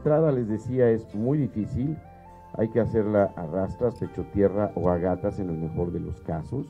entrada, les decía, es muy difícil, hay que hacerla a rastras, pecho tierra o a gatas en el mejor de los casos.